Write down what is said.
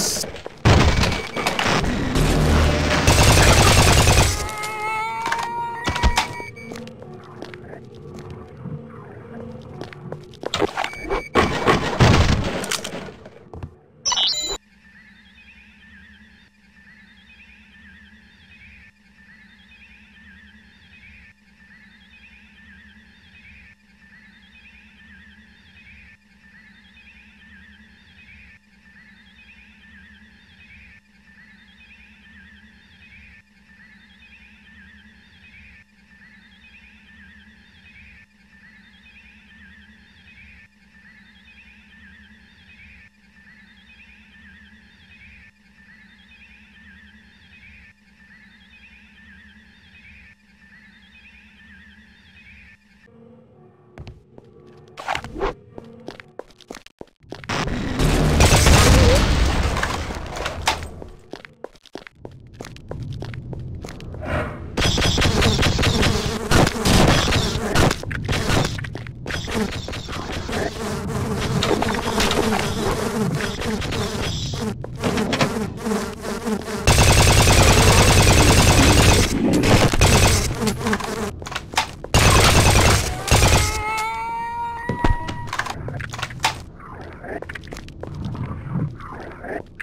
All right.